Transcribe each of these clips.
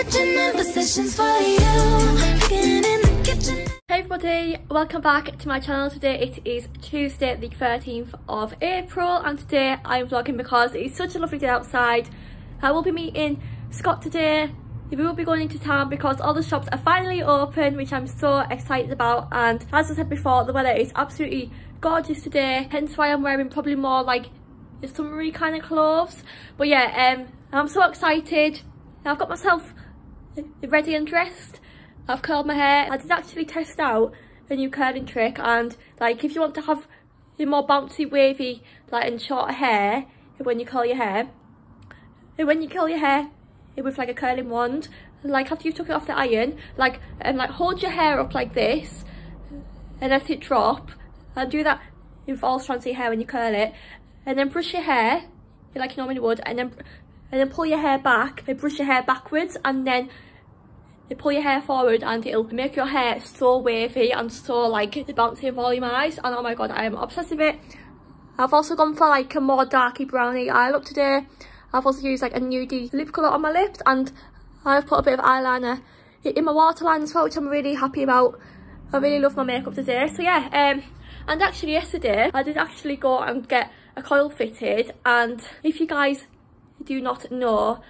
switching in positions for you. Hey everybody, welcome back to my channel. Today it is Tuesday the 13th of April, and today I'm vlogging because it's such a lovely day outside. I will be meeting Scott today. We will be going into town because all the shops are finally open, which I'm so excited about. And as I said before, the weather is absolutely gorgeous today, hence why I'm wearing probably more like the summery kind of clothes. But yeah, I'm so excited. I've got myself ready and dressed. I've curled my hair. I did actually test out a new curling trick, and like if you want to have your more bouncy, wavy, like and short hair, when you curl your hair with like a curling wand, like after you've took it off the iron, like and like hold your hair up like this and let it drop, and do that with all strands of your hair when you curl it, and then brush your hair like you normally would, and then pull your hair back and brush your hair backwards, and then you pull your hair forward, and it'll make your hair so wavy and so like bouncy and volumized. And oh my god, I am obsessed with it. I've also gone for like a more darky browny eye look today. I've also used like a nudie lip colour on my lips, and I've put a bit of eyeliner in my waterline as well, which I'm really happy about. I really love my makeup today. So yeah, and actually yesterday I did actually go and get a coil fitted, and if you guys do not know,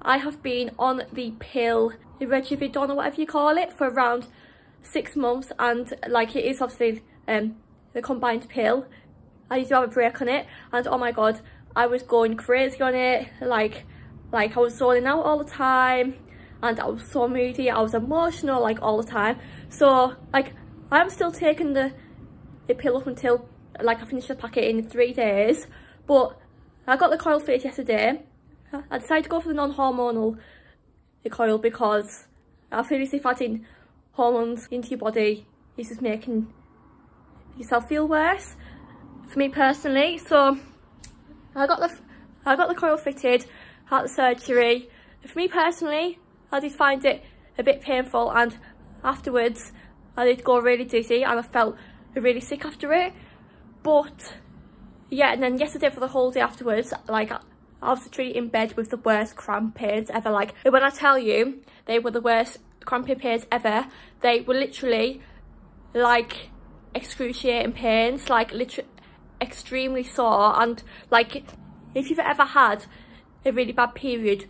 I have been on the pill, Rigevidon or whatever you call it, for around 6 months, and like it is obviously the combined pill. I used to have a break on it, and oh my god, I was going crazy on it. Like I was zoning out all the time, and I was so moody, I was emotional like all the time. So like I'm still taking the pill up until like I finish the packet in 3 days, but I got the coil fitted yesterday. I decided to go for the non-hormonal coil because I feel as if adding hormones into your body is just making yourself feel worse, for me personally. So I got the coil fitted at the surgery. For me personally, I did find it a bit painful, and afterwards I did go really dizzy and I felt really sick after it. But yeah, and then yesterday for the whole day afterwards, like I was literally in bed with the worst cramp pains ever. Like when I tell you they were the worst cramping pains ever, they were literally like excruciating pains, like literally extremely sore. And like if you've ever had a really bad period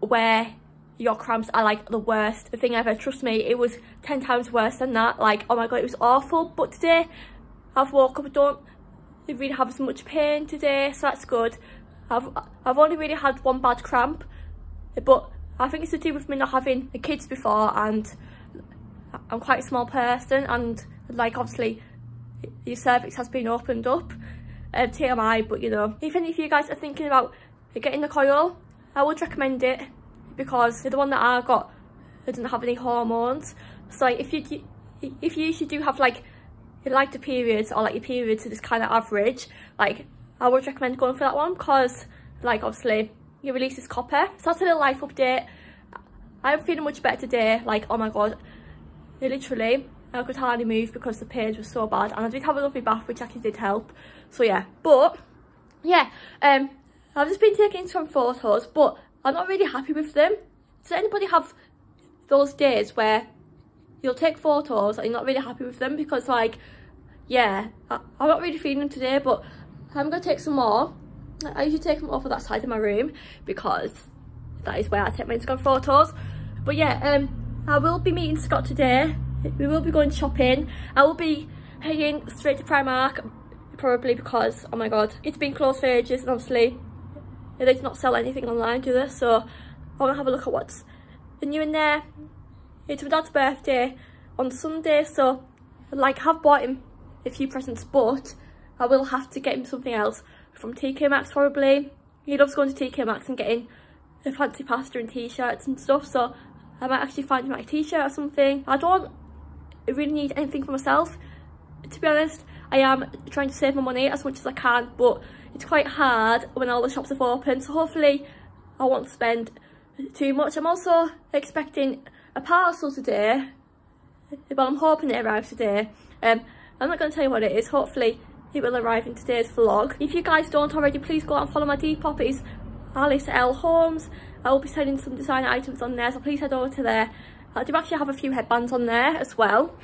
where your cramps are like the worst thing ever, trust me, it was 10 times worse than that. Like oh my god, it was awful. But today I've woke up, I don't really have as much pain today, so that's good. I've only really had one bad cramp, but I think it's to do with me not having kids before, and I'm quite a small person, and like obviously your cervix has been opened up, TMI, but you know. If any of you guys are thinking about getting the coil, I would recommend it, because the one that I got, I didn't have any hormones. So like, if you usually do have like the periods, or like your periods are just kind of average, like I would recommend going for that one, because like obviously it releases copper. So that's a little life update. I'm feeling much better today. Like oh my god, literally I could hardly move because the pains were so bad, and I did have a lovely bath, which actually did help. So yeah, but yeah, I've just been taking some photos, but I'm not really happy with them. Does anybody have those days where you'll take photos and you're not really happy with them? Because like yeah, I'm not really feeling them today, but I'm going to take some more. I usually take them over that side of my room because that is where I take my Instagram photos. But yeah, I will be meeting Scott today. We will be going shopping. I will be heading straight to Primark, probably, because oh my god, it's been closed for ages, and obviously they do not sell anything online, do they? So I'm going to have a look at what's new in there. It's my dad's birthday on Sunday, so like I have bought him a few presents, but I will have to get him something else from TK Maxx probably. He loves going to TK Maxx and getting a fancy pasta and t-shirts and stuff, so I might actually find him like a t-shirt or something. I don't really need anything for myself, to be honest. I am trying to save my money as much as I can, but it's quite hard when all the shops have opened, so hopefully I won't spend too much. I'm also expecting a parcel today, but I'm hoping it arrives today. I'm not going to tell you what it is. Hopefully it will arrive in today's vlog. If you guys don't already, please go out and follow my Depop. It is Alice L. Holmes. I will be selling some designer items on there, so please head over to there. I do actually have a few headbands on there as well,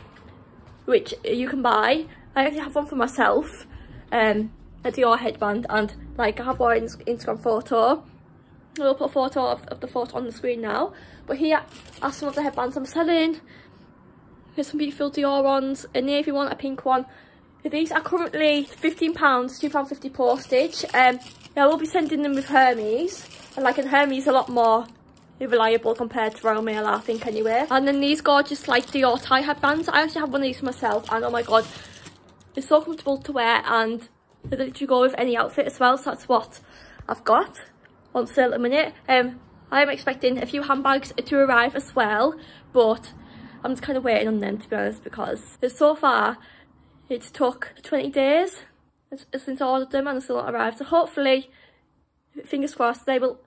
which you can buy. I actually have one for myself, a Dior headband, and like I have one Instagram photo. I will put a photo of the photo on the screen now. But here are some of the headbands I'm selling. There's some beautiful Dior ones, a navy one, a pink one. These are currently £15, £2.50 postage. I will be sending them with Hermes. And like, Hermes a lot more reliable compared to Royal Mail, I think, anyway. And then these gorgeous like Dior tie headbands. I actually have one of these for myself, and oh my god, it's so comfortable to wear, and they literally go with any outfit as well. So that's what I've got on sale at the minute. I am expecting a few handbags to arrive as well, but I'm just kind of waiting on them, to be honest, because so far it's took 20 days since I ordered them and they're still not arrived. So hopefully, fingers crossed, they will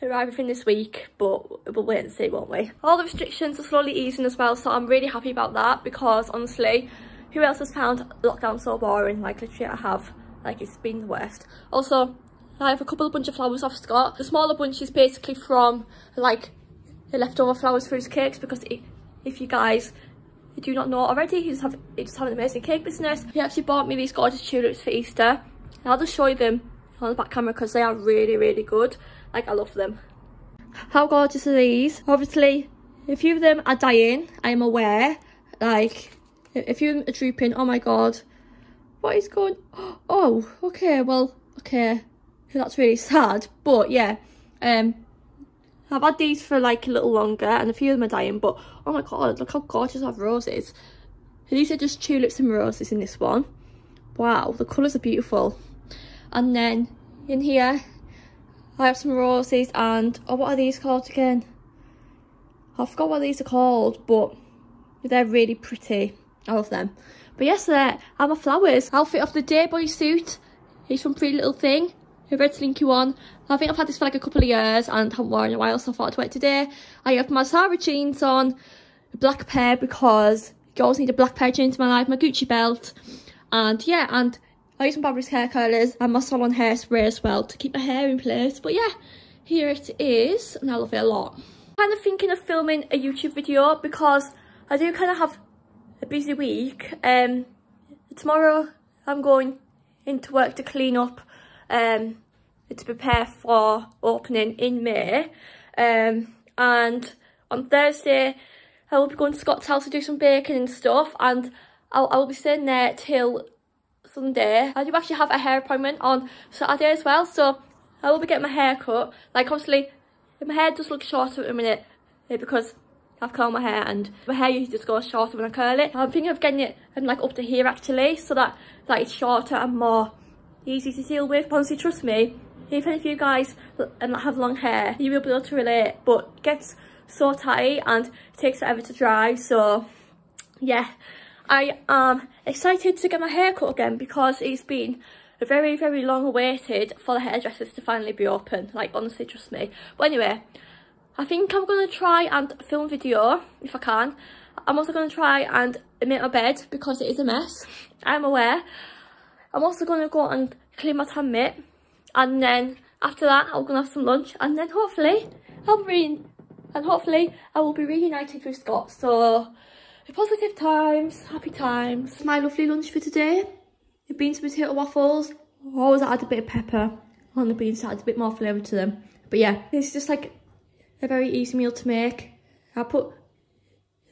arrive within this week, but we'll wait and see, won't we? All the restrictions are slowly easing as well, so I'm really happy about that, because honestly, who else has found lockdown so boring? Like, literally I have. Like, it's been the worst. Also, I have a couple of bunch of flowers I've got. The smaller bunch is basically from like the leftover flowers for his cakes, because if you guys do not know already, he just have an amazing cake business. He actually bought me these gorgeous tulips for Easter, and I'll just show you them on the back camera because they are really, really good. Like, I love them. How gorgeous are these? Obviously a few of them are dying, I am aware. Like, a few of them are drooping. Oh my god, what is going? Oh, okay, well, okay, that's really sad. But yeah, I've had these for like a little longer, and a few of them are dying, but oh my god, look how gorgeous I have roses. These are just tulips and roses in this one. Wow, the colours are beautiful. And then in here I have some roses, and oh, what are these called again? I forgot what these are called, but they're really pretty. I love them. But yes, there are my flowers. Outfit of the day bodysuit. He's from Pretty Little Thing. A red slinky one. I think I've had this for like a couple of years and haven't worn it in a while, so I thought I'd wear it today. I have my Zara jeans on, a black pair, because you always need a black pair of jeans in my life, my Gucci belt, and yeah, and I use my Barbara's hair curlers and my salon hairspray as well to keep my hair in place. But yeah, here it is, and I love it a lot. I'm kind of thinking of filming a YouTube video because I do kind of have a busy week. Tomorrow I'm going into work to clean up, to prepare for opening in May, and on Thursday I will be going to Scott's house to do some baking and stuff, and I will be staying there till Sunday. I do actually have a hair appointment on Saturday as well, so I will be getting my hair cut. Like, obviously my hair does look shorter at the minute because I've curled my hair, and my hair usually just goes shorter when I curl it. I'm thinking of getting it like up to here actually, so that like it's shorter and more easy to deal with. But honestly, trust me, even if you guys have long hair, you will be able to relate, but it gets so tight and it takes forever to dry. So yeah, I am excited to get my hair cut again because it's been very, very long awaited for the hairdressers to finally be open. Like, honestly, trust me. But anyway, I think I'm going to try and film video if I can. I'm also going to try and make my bed because it is a mess, I'm aware. I'm also going to go and clean my tan mitt, and then after that I'm going to have some lunch, and then hopefully I will be reunited with Scott. So, positive times, happy times. My lovely lunch for today: the beans and potato waffles. I always add a bit of pepper on the beans to add a bit more flavour to them. But yeah, it's just like a very easy meal to make. I put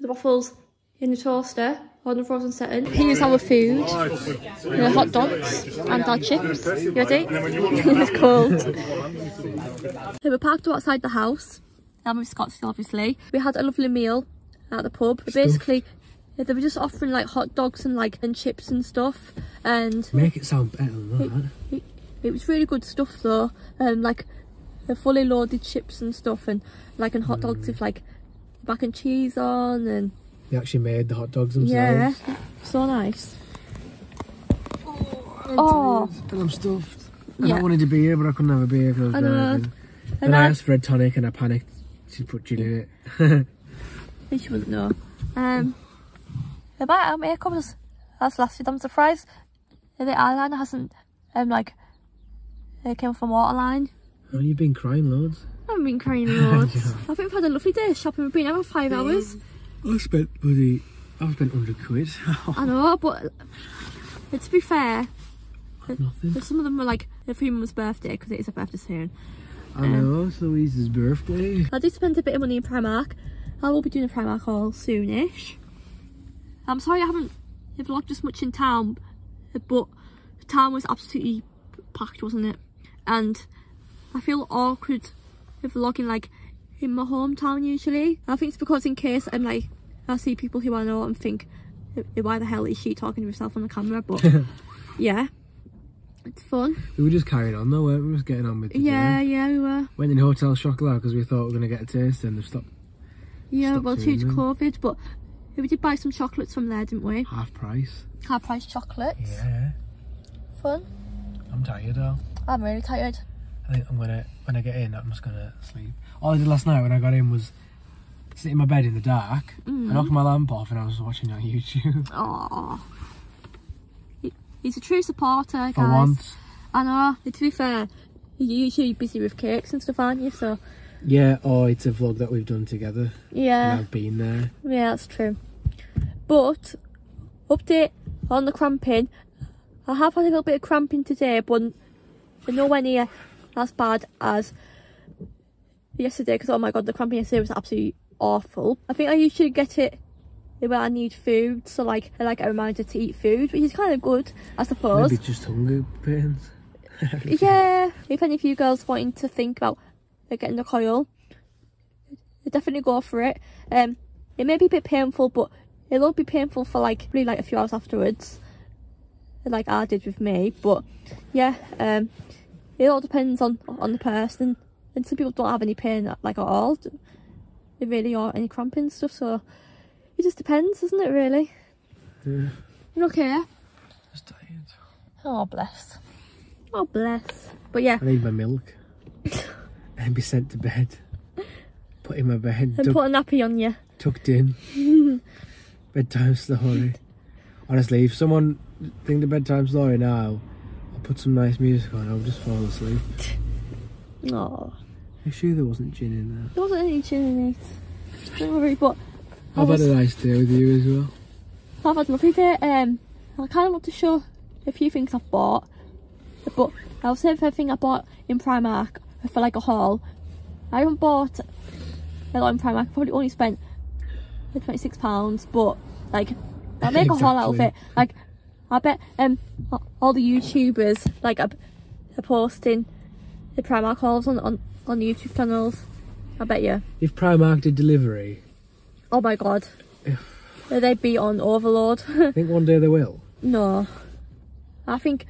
the waffles in the toaster on the frozen setting. Here's our food: the hot dogs and our chips. You ready? It's cold. So we parked outside the house. I'm with Scott still, obviously. We had a lovely meal at the pub. But basically, they were just offering like hot dogs and chips and stuff. And make it sound better than that. It was really good stuff though. Like the fully loaded chips and stuff, and and hot dogs with like mac and cheese on, and they actually made the hot dogs themselves. Yeah, so nice. Oh, and I'm stuffed. And yeah. I wanted to be here, but I couldn't have a beer because I was driving. And I asked for a tonic and I panicked. She put gin in it. I think she wouldn't know. About our makeup has lasted. I'm surprised the eyeliner hasn't, it came from waterline. Haven't you been crying loads? I haven't been crying loads. I think we've had a lovely day shopping. We've been out for 5 hours. I've spent 100 quid. I know, but to be fair, some of them were like a few months' birthday, because it is a birthday soon. I know, it's Louise's birthday. I did spend a bit of money in Primark. I will be doing a Primark haul soonish. I'm sorry I haven't vlogged as much in town, but town was absolutely packed, wasn't it? And I feel awkward vlogging like in my hometown usually. I think it's because in case I'm like, I see people who I know and think, why the hell is she talking to herself on the camera? But yeah, it's fun. We were just carrying on though, weren't we? Just getting on with the day. Yeah, we were. Went in Hotel Chocolat because we thought we were going to get a taste and they've stopped. Yeah, well, due to COVID, but we did buy some chocolates from there, didn't we? Half price. Half price chocolates. Yeah. Fun. I'm tired though. I'm really tired. I think I'm going to, when I get in, I'm just going to sleep. All I did last night when I got in was sit in my bed in the dark. I knocked my lamp off and I was watching on YouTube. Oh, he's a true supporter, guys. For once. I know. To be fair, you're usually busy with cakes and stuff, aren't you? So. Yeah, or it's a vlog that we've done together. Yeah. And I've been there. Yeah, that's true. But update on the cramping. I have had a little bit of cramping today, but nowhere near as bad as yesterday. Because oh my god, the cramping yesterday was absolutely awful. I think I usually get it where I need food, so like I like a reminder to eat food, which is kind of good, I suppose. Maybe just hunger pains. Yeah. If any of you girls wanting to think about getting the coil, definitely go for it. It may be a bit painful, but it won't be painful for like really like a few hours afterwards, like I did with me. But yeah, it all depends on the person. And some people don't have any pain like at all, really, or any cramping stuff, so it just depends, doesn't it, really? Yeah. You're okay? Just tired. Oh, bless. Oh, bless. But yeah. I need my milk. And be sent to bed. Put in my bed. And put a nappy on you. Tucked in. Bedtime story. Honestly, if someone think the bedtime story now, I'll put some nice music on, I'll just fall asleep. Oh. I'm sure there wasn't gin in there. There wasn't any gin in it. Don't worry, but I've had a nice day with you as well. I've had a lovely day. I kind of want to show a few things I've bought, but I'll save everything I bought in Primark for like a haul. I haven't bought a lot in Primark. I probably only spent £26, but like I'll make a haul out of it. Like I bet all the YouTubers like are posting the Primark hauls on YouTube channels. I bet you. If Primark did delivery, oh my god, they'd be on overload. I think one day they will. No, I think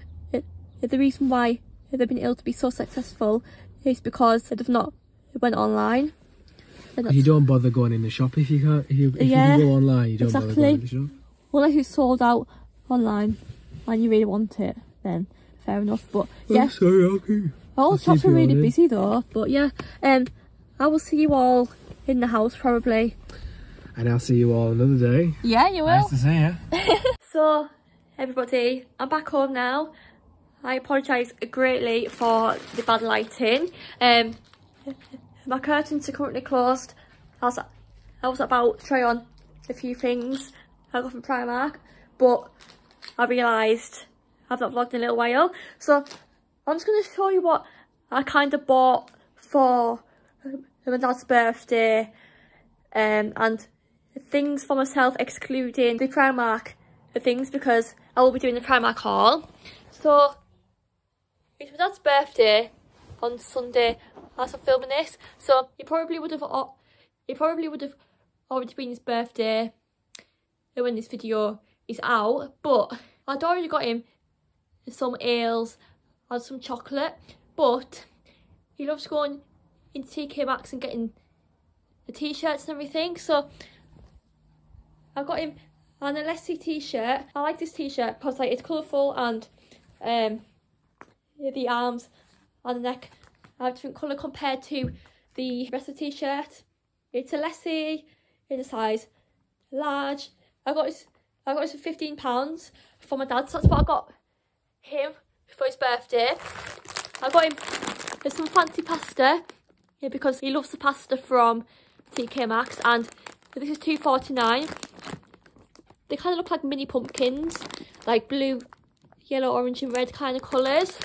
the reason why they've been able to be so successful is because they've not went online. You don't bother going in the shop if you can't. If you go online, you don't bother going in the shop. Unless you sold out online and you really want it, then fair enough. But yeah, I'm sorry, okay. All shops are really busy though, but yeah, I will see you all in the house probably. And I'll see you all another day. Yeah, you will. Nice to see you. So, everybody, I'm back home now. I apologise greatly for the bad lighting. My curtains are currently closed. I was about to try on a few things I got from Primark, but I realised I've not vlogged in a little while. So, I'm just going to show you what I kind of bought for my dad's birthday, and things for myself excluding the Primark things, because I will be doing the Primark haul. So it's my dad's birthday on Sunday as I'm filming this, so it probably would have already been his birthday when this video is out, but I'd already got him some ales and some chocolate. But he loves going into TK Maxx and getting the t-shirts and everything, so I got him an Alessi t-shirt. I like this t-shirt because like it's colourful, and the arms and the neck are different colour compared to the rest of the t-shirt. It's Alessi in a size large. I got this for £15 for my dad, so that's what I got him for his birthday. I got him There's some fancy pasta, yeah, because he loves the pasta from TK Maxx, and this is $2.49. They kind of look like mini pumpkins, like blue, yellow, orange and red kind of colours.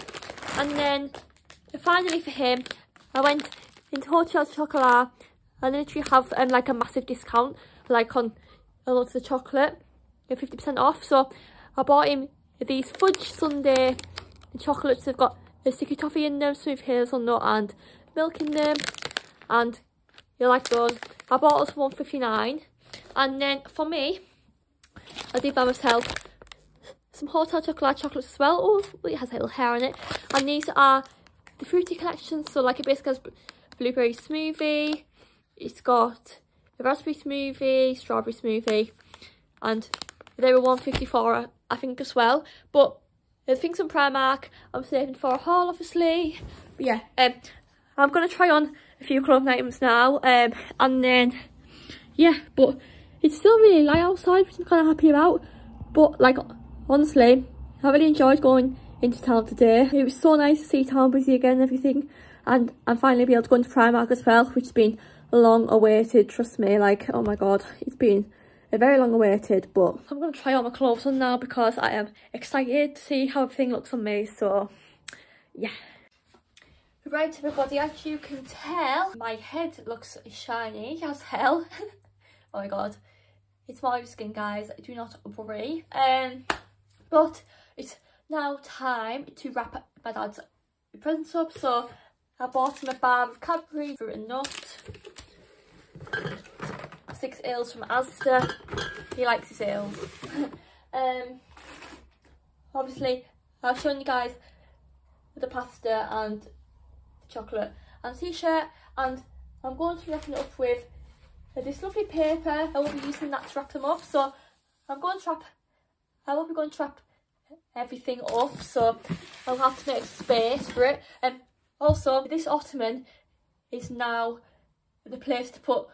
And then finally for him, I went into Hotel Chocolat and literally have like a massive discount, like on a lot of the chocolate, 50% off. So I bought him these fudge sundae chocolates. They've got a sticky toffee in them, smooth hazelnut and milk in them, and you like those. I bought us $1.59. And then for me, I did buy myself some Hotel Chocolat chocolates as well. Oh, it has a little hair on it. And these are the fruity collection. So like it basically has blueberry smoothie, it's got a raspberry smoothie, strawberry smoothie, and they were $1.54 I think as well. But the things from Primark I'm saving for a haul, obviously. But yeah, I'm gonna try on a few clothing items now, and then yeah, but it's still really light outside, which I'm kind of happy about. But like honestly, I really enjoyed going into town today. It was so nice to see town busy again and everything, and I'm finally be able to go into Primark as well, which has been long awaited. Trust me, like oh my god, it's been a very long awaited. But I'm gonna try all my clothes on now because I am excited to see how everything looks on me. So yeah. Right everybody, as you can tell, my head looks shiny as hell. Oh my god, it's my skin guys, do not worry. But it's now time to wrap my dad's presents up. So I bought him a bar of Cadbury, fruit and nut, 6 ales from Asta. He likes his ales. Obviously I've shown you guys the pasta and the chocolate and t-shirt, and I'm going to be wrapping it up with this lovely paper. I will be using that to wrap them up. So I will be going to wrap everything up, so I'll have to make space for it. And also this ottoman is now the place to put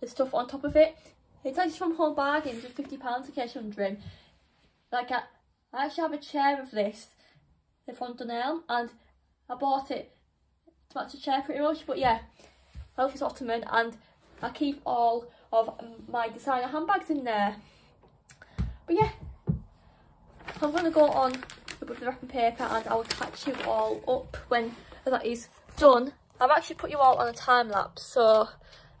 the stuff on top of it. It's actually from Home Bargains with £50 in case you're wondering. Like I actually have a chair of this from Dunelm, and I bought it to match the chair pretty much. But yeah, I love this ottoman, and I keep all of my designer handbags in there. But yeah, I'm going to go on with the wrapping paper and I'll catch you all up when that is done. I've actually put you all on a time lapse, so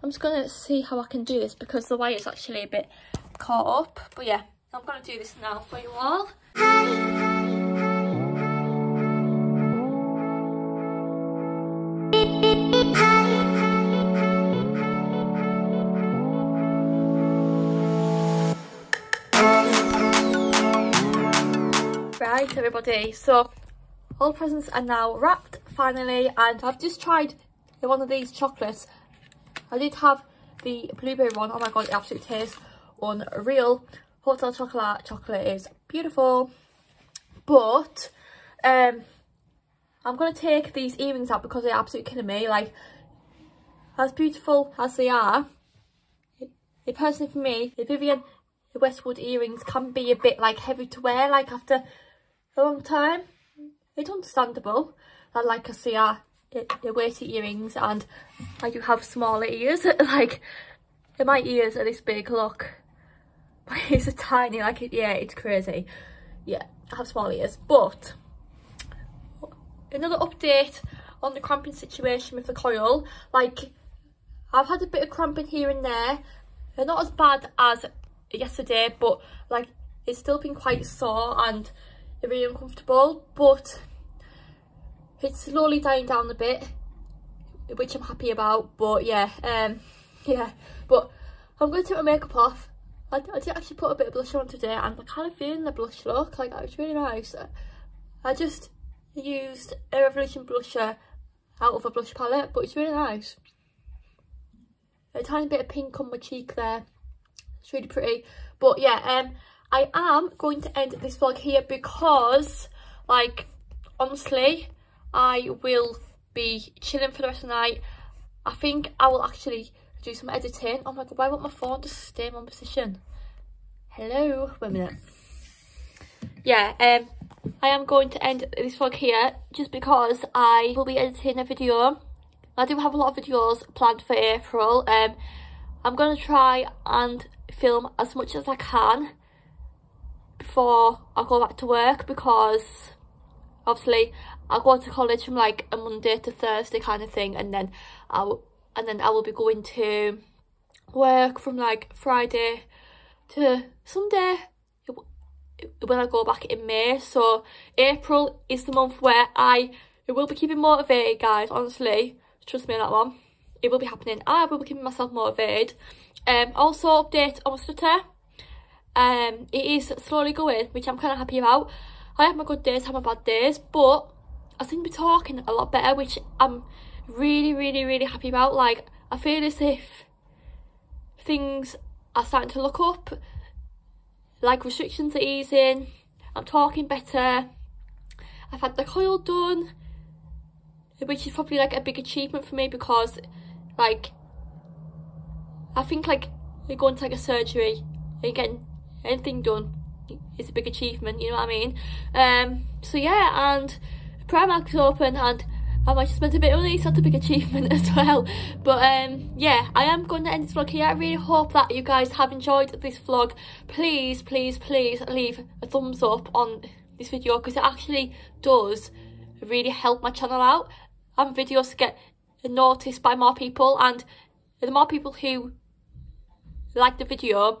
I'm just going to see how I can do this because the wire's actually a bit caught up. But yeah, I'm going to do this now for you all. Right everybody, so all presents are now wrapped finally, and I've just tried one of these chocolates. I did have the blueberry one. Oh my god, it absolutely tastes unreal. Hotel Chocolat chocolate is beautiful. But I'm gonna take these earrings out because they're absolutely killing me. Like as beautiful as they are, it personally for me, the Vivienne Westwood earrings can be a bit like heavy to wear, like after a long time. It's understandable that like I see are weighty earrings, and I do have smaller ears. Like my ears are this big, look, my ears are tiny, like yeah, it's crazy. Yeah, I have small ears. But another update on the cramping situation with the coil. Like I've had a bit of cramping here and there. They're not as bad as yesterday, but like it's still been quite sore and really uncomfortable, but it's slowly dying down a bit, which I'm happy about. But yeah, but I'm going to take my makeup off. I did actually put a bit of blush on today, and I'm kind of feeling the blush look. Like that was really nice. I just used a Revolution blusher out of a blush palette, but it's really nice. A tiny bit of pink on my cheek there, it's really pretty. But yeah, I am going to end this vlog here because, like, honestly, I will be chilling for the rest of the night. I think I will actually do some editing. Oh my god, why won't my phone just stay in one position? Hello, wait a minute. Yeah, I am going to end this vlog here just because I will be editing a video. I do have a lot of videos planned for April. I'm going to try and film as much as I can before I go back to work, because obviously I go to college from like a Monday to Thursday kind of thing, and then I will be going to work from like Friday to Sunday when I go back in May. So April is the month where I will be keeping motivated, guys. Honestly, trust me on that one. It will be happening. I will be keeping myself motivated. Also, update on my stutter. It is slowly going, which I'm kind of happy about. I have my good days, I have my bad days, but I seem to be talking a lot better, which I'm really happy about. Like, I feel as if things are starting to look up, like restrictions are easing, I'm talking better, I've had the coil done, which is probably like a big achievement for me, because like I think like going to like a surgery and getting anything done is a big achievement, you know what I mean? So yeah, and Primark is open and I might just spend a bit of money, it's not a big achievement as well. But yeah, I am going to end this vlog here. I really hope that you guys have enjoyed this vlog. Please, please, please leave a thumbs up on this video, because it actually does really help my channel out and videos get noticed by more people, and the more people who like the video,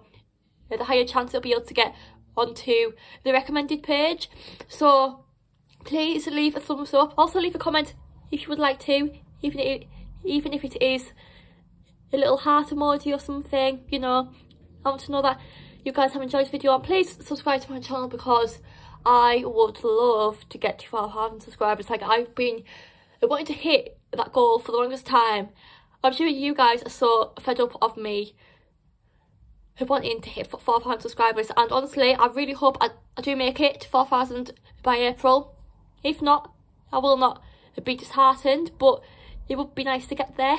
the higher chance it'll be able to get onto the recommended page. So please leave a thumbs up. Also leave a comment if you would like to, even if it is a little heart emoji or something, you know. I want to know that you guys have enjoyed this video, and please subscribe to my channel, because I would love to get to 5,000 subscribers. Like, I've been wanting to hit that goal for the longest time. I'm sure you guys are so fed up of me wanting to hit 4,000 subscribers, and honestly I really hope I do make it to 4,000 by April. If not, I will not be disheartened, but it would be nice to get there.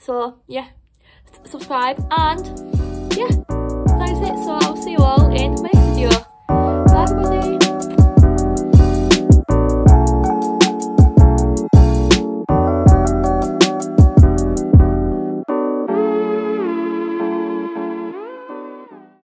So yeah, subscribe, and yeah, that is it. So I'll see you all in May.